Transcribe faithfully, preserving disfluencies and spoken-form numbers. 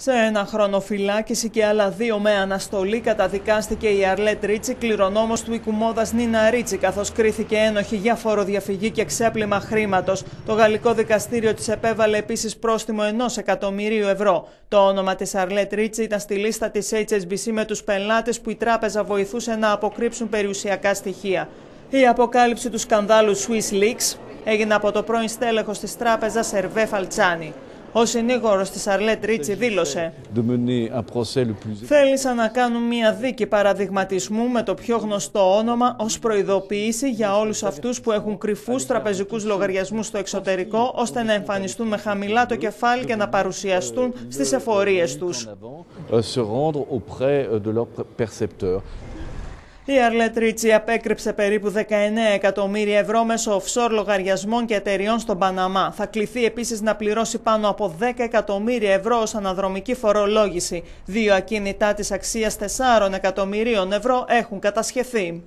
Σε ένα χρόνο φυλάκιση και άλλα δύο με αναστολή καταδικάστηκε η Αρλέτ Ρίτσι, κληρονόμος του οίκου μόδας Νίνα Ρίτσι, καθώς κρίθηκε ένοχη για φοροδιαφυγή και ξέπλυμα χρήματος. Το γαλλικό δικαστήριο της επέβαλε επίσης πρόστιμο ενός εκατομμυρίου ευρώ. Το όνομα της Αρλέτ Ρίτσι ήταν στη λίστα της Έιτς Ες Μπι Σι με τους πελάτες που η τράπεζα βοηθούσε να αποκρύψουν περιουσιακά στοιχεία. Η αποκάλυψη του σκανδάλου Swiss Leaks έγινε από το πρώην στέλεχος της τράπεζας Hervé Faltsáni. Ο συνήγορος της Αρλέτ Ρίτσι δήλωσε: «Θέλησα να κάνω μια δίκη παραδειγματισμού με το πιο γνωστό όνομα ως προειδοποίηση για όλους αυτούς που έχουν κρυφούς τραπεζικούς λογαριασμούς στο εξωτερικό, ώστε να εμφανιστούν με χαμηλά το κεφάλι και να παρουσιαστούν στις εφορίες τους». Η Αρλέτ Ρίτσι απέκρυψε περίπου δεκαεννέα εκατομμύρια ευρώ μέσω offshore λογαριασμών και εταιριών στον Παναμά. Θα κληθεί επίσης να πληρώσει πάνω από δέκα εκατομμύρια ευρώ ως αναδρομική φορολόγηση. Δύο ακίνητά της αξίας τεσσάρων εκατομμυρίων ευρώ έχουν κατασχεθεί.